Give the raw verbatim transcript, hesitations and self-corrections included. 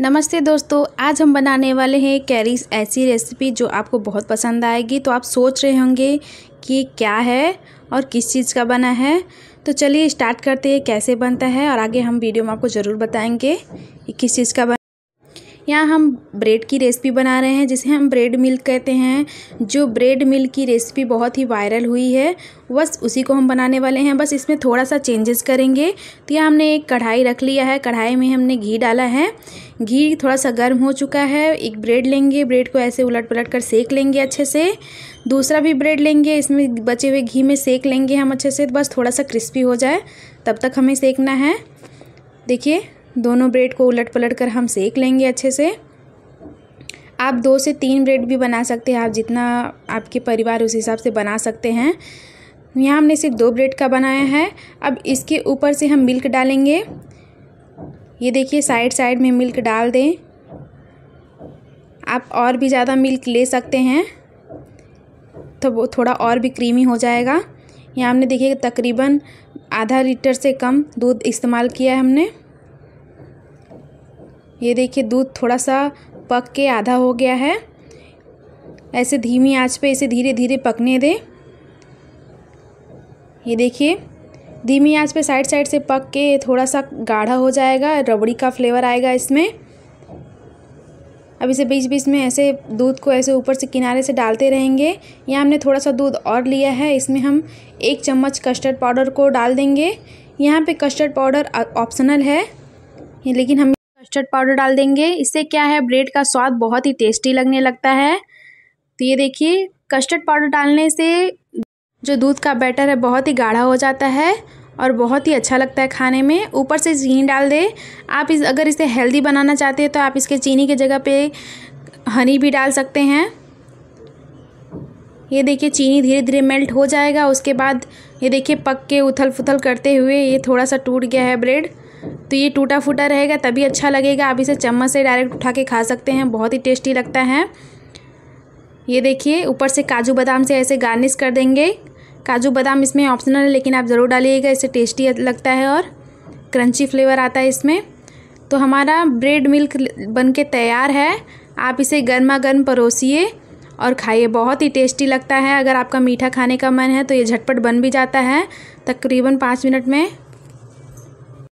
नमस्ते दोस्तों, आज हम बनाने वाले हैं कैरीज ऐसी रेसिपी जो आपको बहुत पसंद आएगी। तो आप सोच रहे होंगे कि क्या है और किस चीज़ का बना है। तो चलिए स्टार्ट करते हैं कैसे बनता है, और आगे हम वीडियो में आपको ज़रूर बताएंगे कि किस चीज़ का बना। यहाँ हम ब्रेड की रेसिपी बना रहे हैं, जिसे हम ब्रेड मिल्क कहते हैं। जो ब्रेड मिल्क की रेसिपी बहुत ही वायरल हुई है, बस उसी को हम बनाने वाले हैं। बस इसमें थोड़ा सा चेंजेस करेंगे। तो यहाँ हमने एक कढ़ाई रख लिया है, कढ़ाई में हमने घी डाला है। घी थोड़ा सा गर्म हो चुका है। एक ब्रेड लेंगे, ब्रेड को ऐसे उलट पलट कर सेक लेंगे अच्छे से। दूसरा भी ब्रेड लेंगे, इसमें बचे हुए घी में सेक लेंगे हम अच्छे से। बस थोड़ा सा क्रिस्पी हो जाए तब तक हमें सेकना है। देखिए, दोनों ब्रेड को उलट पलट कर हम सेक लेंगे अच्छे से। आप दो से तीन ब्रेड भी बना सकते हैं, आप जितना आपके परिवार उस हिसाब से बना सकते हैं। यहाँ हमने सिर्फ दो ब्रेड का बनाया है। अब इसके ऊपर से हम मिल्क डालेंगे। ये देखिए, साइड साइड में मिल्क डाल दें। आप और भी ज़्यादा मिल्क ले सकते हैं, तो वो थोड़ा और भी क्रीमी हो जाएगा। यहाँ हमने देखिए तकरीबन आधा लीटर से कम दूध इस्तेमाल किया है हमने। ये देखिए, दूध थोड़ा सा पक के आधा हो गया है। ऐसे धीमी आंच पे इसे धीरे धीरे पकने दें। ये देखिए, धीमी आंच पे साइड साइड से पक के थोड़ा सा गाढ़ा हो जाएगा, रबड़ी का फ्लेवर आएगा इसमें। अब इसे बीच बीच में ऐसे दूध को ऐसे ऊपर से किनारे से डालते रहेंगे। यहाँ हमने थोड़ा सा दूध और लिया है, इसमें हम एक चम्मच कस्टर्ड पाउडर को डाल देंगे। यहाँ पे कस्टर्ड पाउडर ऑप्शनल है, लेकिन हम कस्टर्ड पाउडर डाल देंगे। इससे क्या है, ब्रेड का स्वाद बहुत ही टेस्टी लगने लगता है। तो ये देखिए, कस्टर्ड पाउडर डालने से जो दूध का बैटर है बहुत ही गाढ़ा हो जाता है और बहुत ही अच्छा लगता है खाने में। ऊपर से चीनी डाल दें। आप इस अगर इसे हेल्दी बनाना चाहते हैं तो आप इसके चीनी की जगह पे हनी भी डाल सकते हैं। ये देखिए, चीनी धीरे धीरे मेल्ट हो जाएगा। उसके बाद ये देखिए, पक के उथल फुथल करते हुए ये थोड़ा सा टूट गया है ब्रेड। तो ये टूटा फूटा रहेगा तभी अच्छा लगेगा। आप इसे चम्मच से डायरेक्ट उठा के खा सकते हैं, बहुत ही टेस्टी लगता है। ये देखिए, ऊपर से काजू बादाम से ऐसे गार्निश कर देंगे। काजू बादाम इसमें ऑप्शनल है, लेकिन आप ज़रूर डालिएगा, इससे टेस्टी लगता है और क्रंची फ्लेवर आता है इसमें। तो हमारा ब्रेड मिल्क बनके तैयार है। आप इसे गर्मा गर्म परोसिए और खाइए, बहुत ही टेस्टी लगता है। अगर आपका मीठा खाने का मन है तो ये झटपट बन भी जाता है तकरीबन पाँच मिनट में।